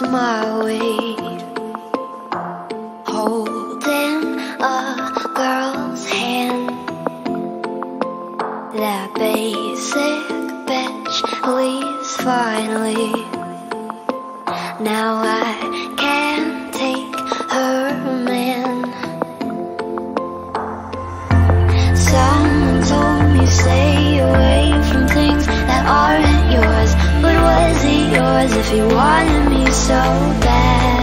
walks my way, holding a girl's hand. That basic bitch leaves finally. Now I can't take her man. Someone told me stay away from things that aren't yours. But was it yours if you wanted me so bad?